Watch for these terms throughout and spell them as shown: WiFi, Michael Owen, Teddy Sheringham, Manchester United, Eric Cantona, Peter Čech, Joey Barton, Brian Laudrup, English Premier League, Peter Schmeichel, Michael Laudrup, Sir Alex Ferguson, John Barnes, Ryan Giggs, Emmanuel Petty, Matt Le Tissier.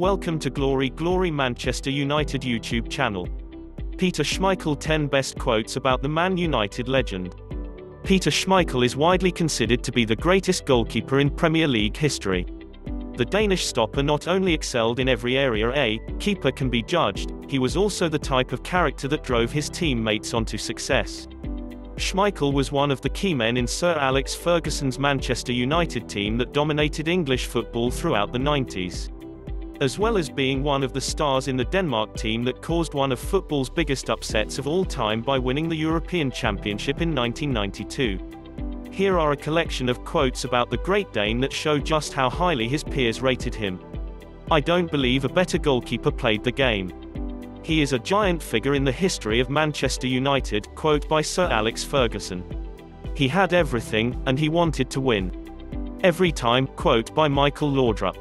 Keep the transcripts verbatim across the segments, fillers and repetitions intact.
Welcome to Glory Glory Manchester United YouTube channel. Peter Schmeichel ten best quotes about the Man United legend. Peter Schmeichel is widely considered to be the greatest goalkeeper in Premier League history. The Danish stopper not only excelled in every area a keeper can be judged, he was also the type of character that drove his teammates onto success. Schmeichel was one of the key men in Sir Alex Ferguson's Manchester United team that dominated English football throughout the nineties. As well as being one of the stars in the Denmark team that caused one of football's biggest upsets of all time by winning the European Championship in nineteen ninety-two. Here are a collection of quotes about the Great Dane that show just how highly his peers rated him. "I don't believe a better goalkeeper played the game. He is a giant figure in the history of Manchester United," quote by Sir Alex Ferguson. "He had everything, and he wanted to win. Every time," quote by Michael Laudrup.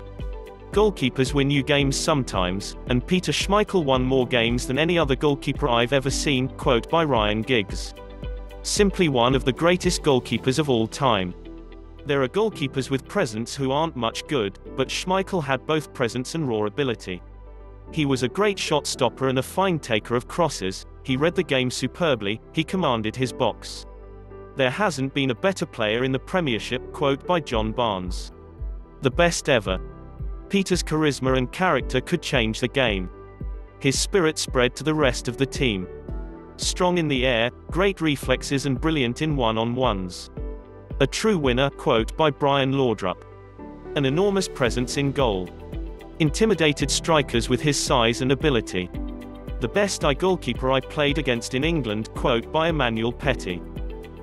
"Goalkeepers win you games sometimes, and Peter Schmeichel won more games than any other goalkeeper I've ever seen," quote by Ryan Giggs. "Simply one of the greatest goalkeepers of all time. There are goalkeepers with presence who aren't much good, but Schmeichel had both presence and raw ability. He was a great shot stopper and a fine taker of crosses, he read the game superbly, he commanded his box. There hasn't been a better player in the Premiership," quote by John Barnes. "The best ever. Peter's charisma and character could change the game. His spirit spread to the rest of the team. Strong in the air, great reflexes and brilliant in one-on-ones. A true winner," quote by Brian Laudrup. "An enormous presence in goal. Intimidated strikers with his size and ability. The best I goalkeeper I played against in England," quote by Emmanuel Petty.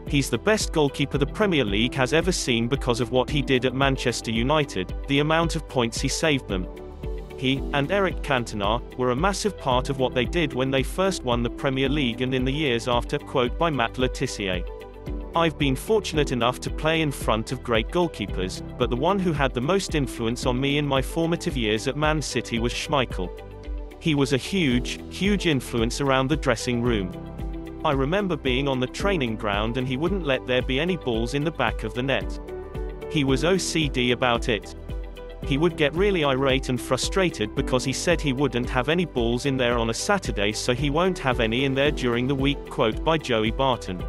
"He's the best goalkeeper the Premier League has ever seen because of what he did at Manchester United, the amount of points he saved them. He, and Eric Cantona, were a massive part of what they did when they first won the Premier League and in the years after," quote by Matt Le Tissier. "I've been fortunate enough to play in front of great goalkeepers, but the one who had the most influence on me in my formative years at Man City was Schmeichel. He was a huge, huge influence around the dressing room. I remember being on the training ground and he wouldn't let there be any balls in the back of the net. He was O C D about it. He would get really irate and frustrated because he said he wouldn't have any balls in there on a Saturday, so he won't have any in there during the week," quote by Joey Barton.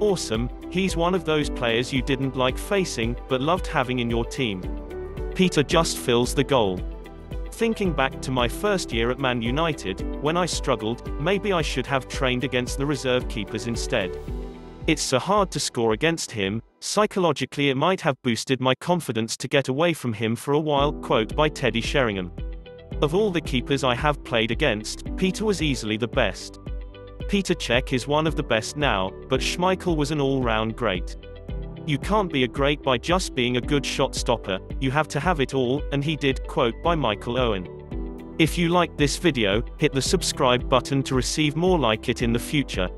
"Awesome, he's one of those players you didn't like facing, but loved having in your team. Peter just fills the goal. Thinking back to my first year at Man United, when I struggled, maybe I should have trained against the reserve keepers instead. It's so hard to score against him, psychologically it might have boosted my confidence to get away from him for a while," quote by Teddy Sheringham. "Of all the keepers I have played against, Peter was easily the best. Peter Čech is one of the best now, but Schmeichel was an all-round great. You can't be a great by just being a good shot stopper, you have to have it all, and he did," quote by Michael Owen. If you liked this video, hit the subscribe button to receive more like it in the future.